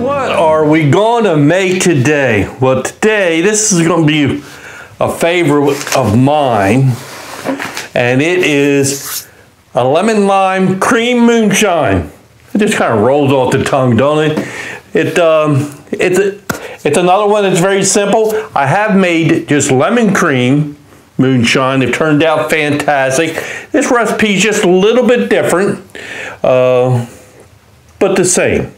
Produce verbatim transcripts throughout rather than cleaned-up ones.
What are we gonna make today? Well, today this is gonna be a favorite of mine, and it is a lemon lime cream moonshine. It just kind of rolls off the tongue, don't it? It um, it's a, it's another one that's very simple. I have made just lemon cream moonshine. It turned out fantastic. This recipe is just a little bit different, uh, but the same.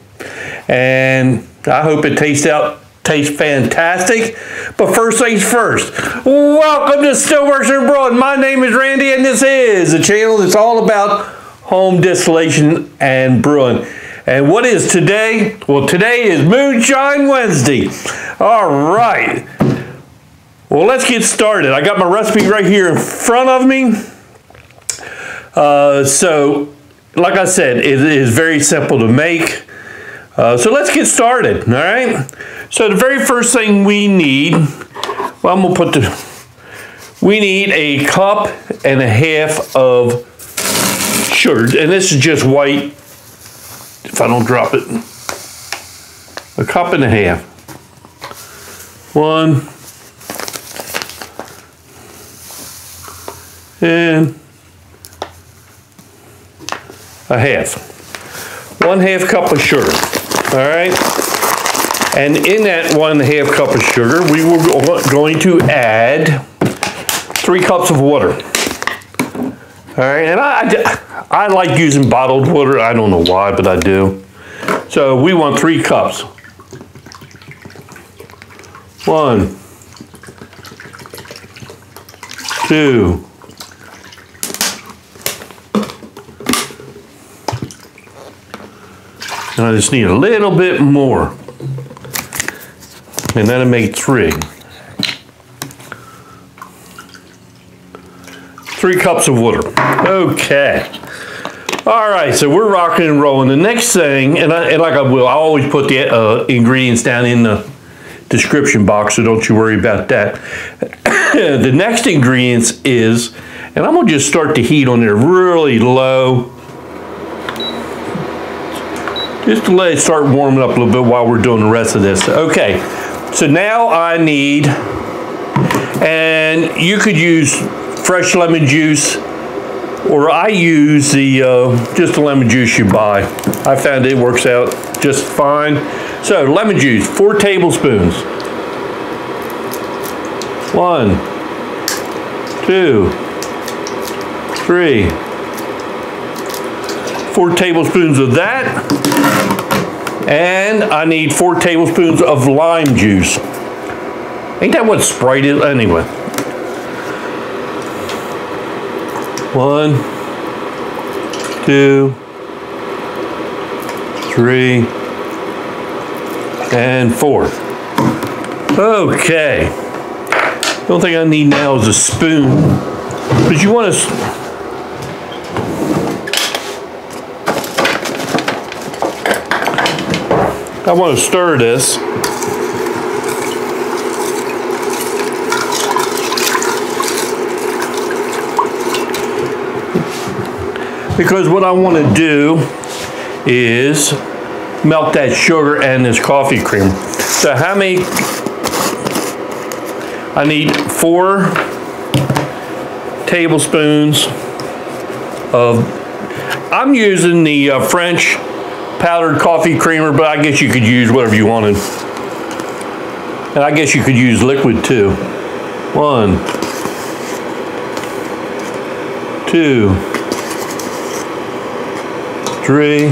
And I hope it tastes out tastes fantastic. But first things first, welcome to Stillworks and Brewing. My name is Randy, and this is a channel that's all about home distillation and brewing. And what is today? Well, today is Moonshine Wednesday. All right. Well, let's get started. I got my recipe right here in front of me. Uh, so, like I said, it is very simple to make. Uh, so let's get started, all right? So the very first thing we need, well, I'm gonna put the, we need a cup and a half of sugar. And this is just white, if I don't drop it. A cup and a half. One. And a half. One half cup of sugar. All right, and in that one half cup of sugar, we were going to add three cups of water. All right, and I, I, I like using bottled water. I don't know why, but I do. So we want three cups. One, two, and I just need a little bit more, and that'll make three. Three cups of water. Okay. All right, so we're rocking and rolling. The next thing, and, I, and like I will, I always put the uh, ingredients down in the description box, so don't you worry about that. The next ingredients is, and I'm gonna just start the heat on there really low, just to let it start warming up a little bit while we're doing the rest of this. Okay, so now I need, and you could use fresh lemon juice, or I use the, uh, just the lemon juice you buy. I found it works out just fine. So lemon juice, four tablespoons. One, two, three, four tablespoons of that, and I need four tablespoons of lime juice. Ain't that what Sprite is anyway? One, two, three, and four. Okay. The only thing I need now is a spoon, but you want to. I want to stir this. Because what I want to do is melt that sugar and this coffee cream. So how many? I need four tablespoons of, I'm using the uh, French powdered coffee creamer, but I guess you could use whatever you wanted. And I guess you could use liquid too. One, two, three,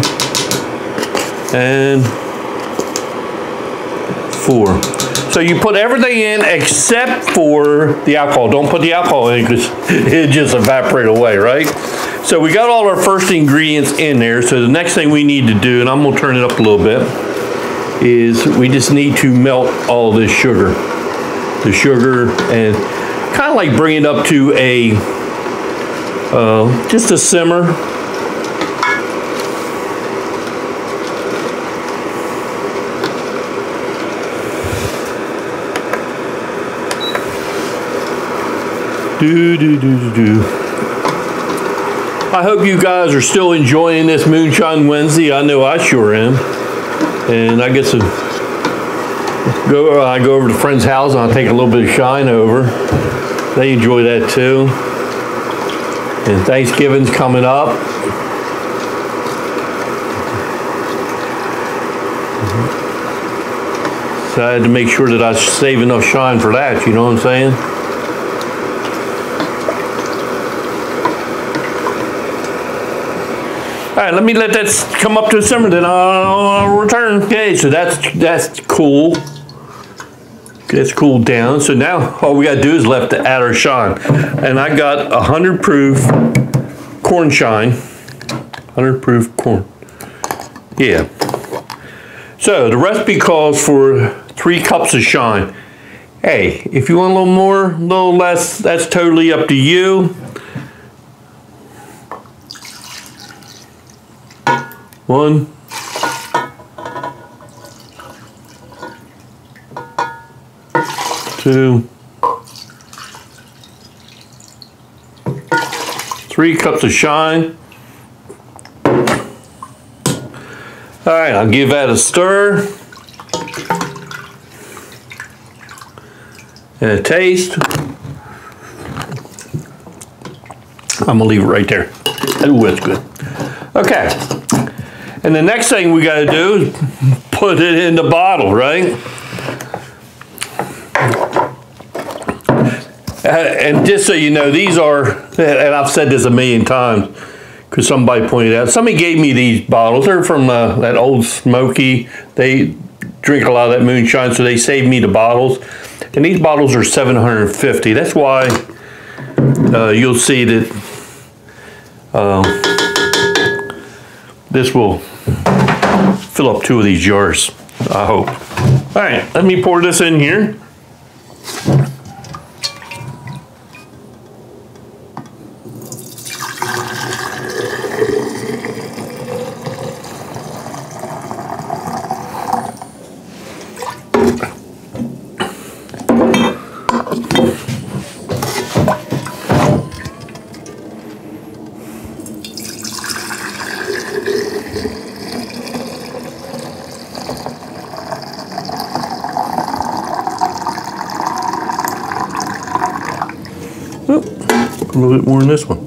and four. So you put everything in except for the alcohol. Don't put the alcohol in because it just evaporate away, right? So we got all our first ingredients in there. So the next thing we need to do, and I'm gonna turn it up a little bit, is we just need to melt all this sugar. The sugar, and kind of like bring it up to a, uh, just a simmer. Do, do, do, do, do. I hope you guys are still enjoying this Moonshine Wednesday. I know I sure am. and I get some, go, I go over to friend's house and I take a little bit of shine over. They enjoy that too. And Thanksgiving's coming up. So I had to make sure that I save enough shine for that, you know what I'm saying? All right, let me let that come up to a simmer, then I'll return. Okay, so that's that's cool. It's cooled down. So now all we gotta do is left to add our shine. And I got one hundred proof corn shine. one hundred proof corn. Yeah. So the recipe calls for three cups of shine. Hey, if you want a little more, a little less, that's totally up to you. One. Two. Three cups of shine. All right, I'll give that a stir and a taste. I'm gonna leave it right there. Ooh, that's good. Okay, and the next thing we gotta do is put it in the bottle, right? And just so you know, these are, and I've said this a million times, because somebody pointed out, somebody gave me these bottles. They're from uh, that old Smoky. They drink a lot of that moonshine, so they saved me the bottles. And these bottles are seven hundred fifty. That's why uh, you'll see that uh, this will fill up two of these jars, I hope. All right, let me pour this in here. A little bit more in this one.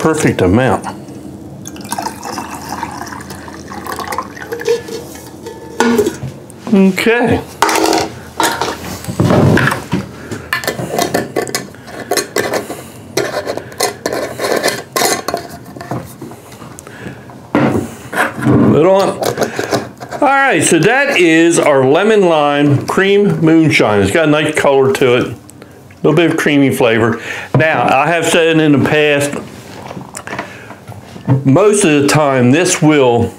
Perfect amount. Okay. Put it on. All right, so that is our lemon lime cream moonshine. It's got a nice color to it. A little bit of creamy flavor. Now, I have said in the past, most of the time this will,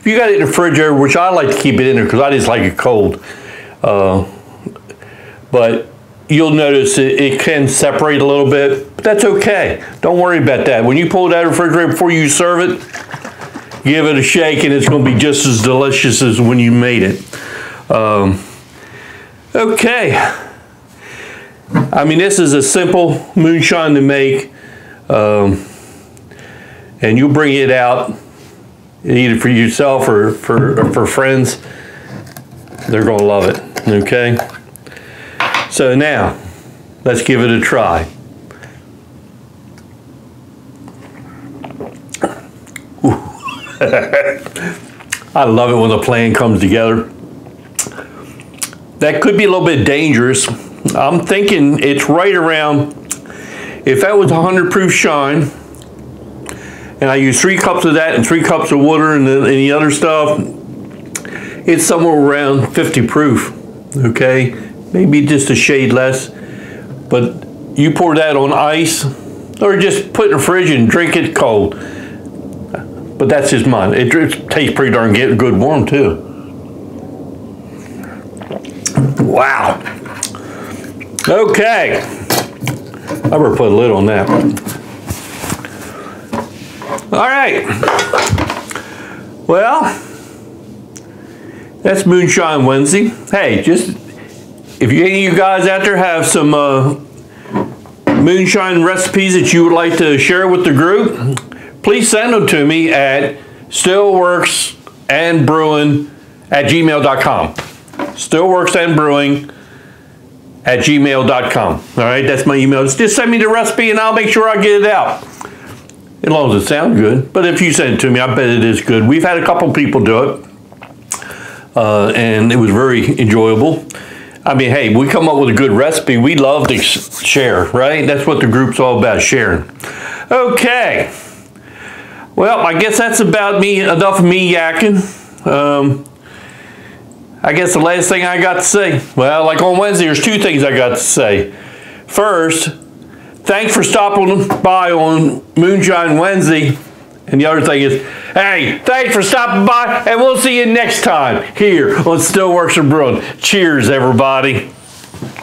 if you got it in the refrigerator, which I like to keep it in there because I just like it cold, uh, but you'll notice it, it can separate a little bit, but that's okay. Don't worry about that. When you pull it out of the refrigerator before you serve it, give it a shake and it's gonna be just as delicious as when you made it. Um, okay. I mean, this is a simple moonshine to make, um, and you'll bring it out either for yourself or for, or for friends. They're going to love it, okay? So now, let's give it a try. I love it when the plan comes together. That could be a little bit dangerous. I'm thinking it's right around, if that was one hundred proof shine, and I use three cups of that and three cups of water and the, and the other stuff, it's somewhere around fifty proof, okay? Maybe just a shade less, but you pour that on ice, or just put it in the fridge and drink it cold. But that's just mine. It, it tastes pretty darn good warm too. Wow. Okay, I better put a lid on that. All right, well, that's Moonshine Wednesday. Hey, just, if you, any of you guys out there have some uh, moonshine recipes that you would like to share with the group, please send them to me at Stillworks and Brewing at gmail dot com. Stillworks and Brewing at gmail dot com. All right, that's my email. Just send me the recipe and I'll make sure I get it out. As long as it sounds good. But if you send it to me, I bet it is good. We've had a couple people do it, uh, and it was very enjoyable. I mean, hey, we come up with a good recipe. We love to share, right? That's what the group's all about, sharing. Okay. Well, I guess that's about me. Enough of me yakking. Um, I guess the last thing I got to say, well, like on Wednesday, there's two things I got to say. First, thanks for stopping by on Moonshine Wednesday. And the other thing is, hey, thanks for stopping by, and we'll see you next time here on Stillworks and Brewing. Cheers, everybody.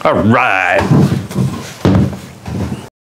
All right.